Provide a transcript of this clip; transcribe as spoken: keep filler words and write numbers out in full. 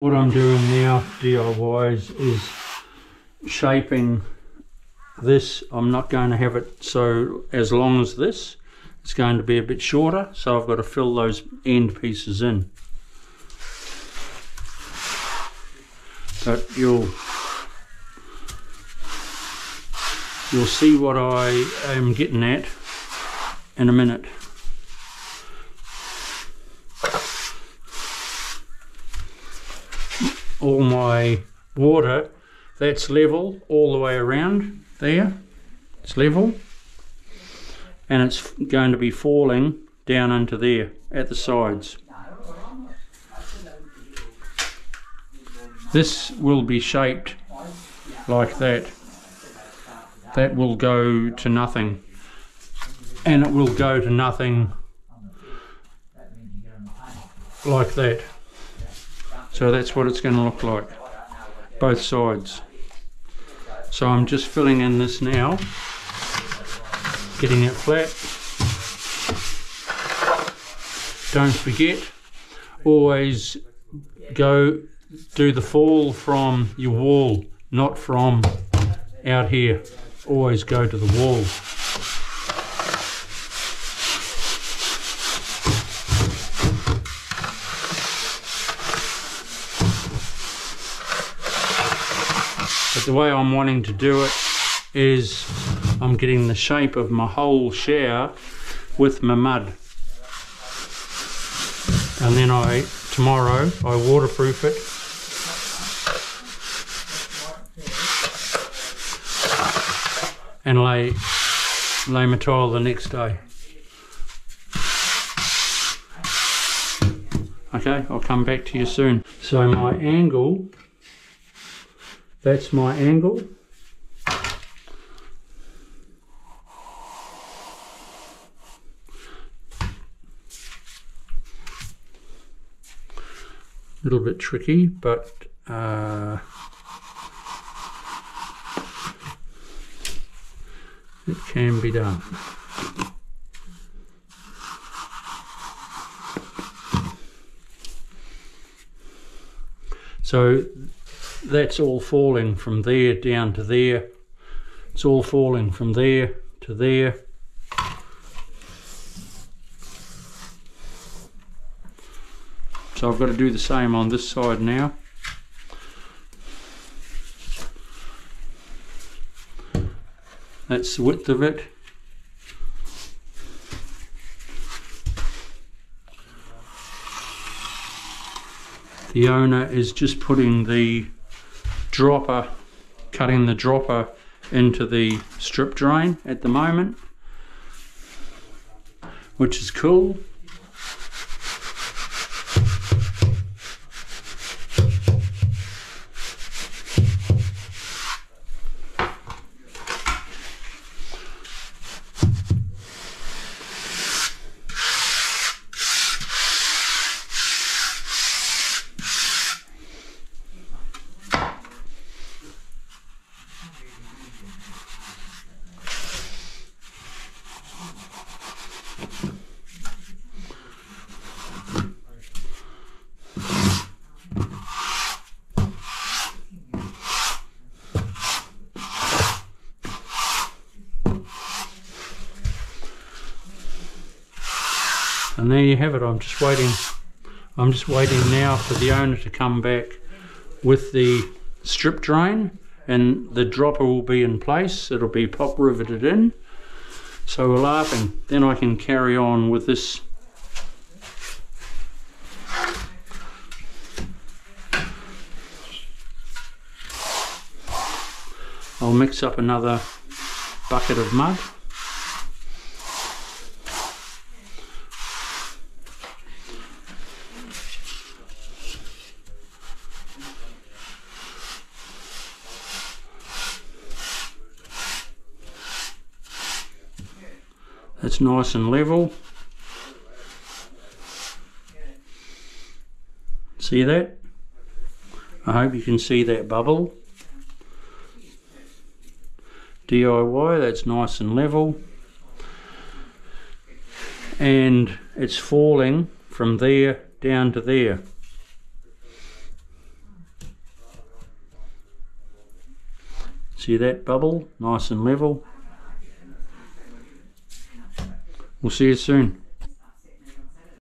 What I'm doing now, D I Ys, is shaping this. I'm not going to have it so as long as this. It's going to be a bit shorter, so I've got to fill those end pieces in. But you'll you'll see what I am getting at in a minute. All my water, that's level all the way around there. It's level. And it's going to be falling down into there at the sides. This will be shaped like that. That will go to nothing. And it will go to nothing like that. So that's what it's going to look like, both sides. So I'm just filling in this now, getting it flat. Don't forget, always go do the fall from your wall, not from out here. Always go to the wall. But the way I'm wanting to do it is I'm getting the shape of my whole shower with my mud. And then I, tomorrow, I waterproof it. And lay, lay my tile the next day. Okay, I'll come back to you soon. So my angle, that's my angle. A little bit tricky, but uh, it can be done. So that's all falling from there down to there. It's all falling from there to there. So I've got to do the same on this side now. That's the width of it. The owner is just putting the dropper, cutting the dropper into the strip drain at the moment, which is cool. And there you have it. I'm just waiting. I'm just waiting now for the owner to come back with the strip drain, and the dropper will be in place. It'll be pop riveted in. So we're laughing. Then I can carry on with this. I'll mix up another bucket of mud. It's nice and level. See that? I hope you can see that bubble. D I Y, that's nice and level. And it's falling from there down to there. See that bubble? Nice and level. We'll see you soon.